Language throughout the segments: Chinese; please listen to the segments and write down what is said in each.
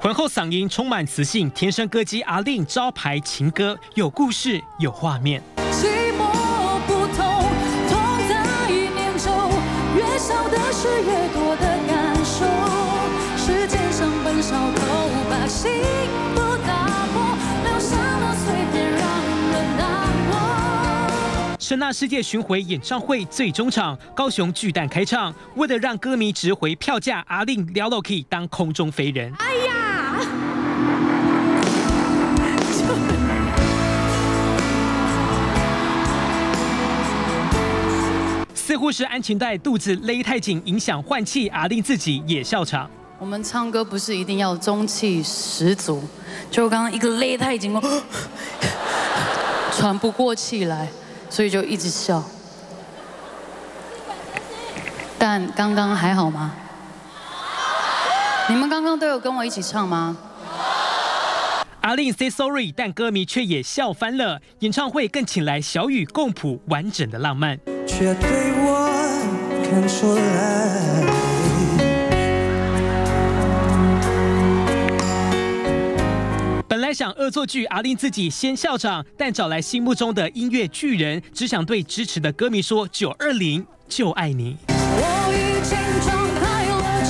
浑厚嗓音充满磁性，天生歌姬阿令招牌情歌，有故事，有画面。寂寞不同，痛在念中，越少的是越多的感受。时间像本小偷，把幸福打破，留下了碎片，让人难过。声呐世界巡回演唱会最终场，高雄巨蛋开唱。为了让歌迷值回票价，阿令撩落去当空中飞人。哎呀！ 似乎是安全带肚子勒太紧，影响换气，阿令自己也笑场。我们唱歌不是一定要中气十足，就刚刚一个勒太紧，我喘不过气来，所以就一直笑。但刚刚还好吗？你们刚刚都有跟我一起唱吗？ 阿令 say sorry， 但歌迷却也笑翻了。演唱会更请来小雨共谱完整的浪漫。却对我看出来。本来想恶作剧，阿令自己先笑场，但找来心目中的音乐巨人，只想对支持的歌迷说：920就爱你。我已经张开了翅。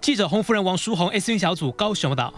记者洪夫人、王淑红，SN小组高雄岛。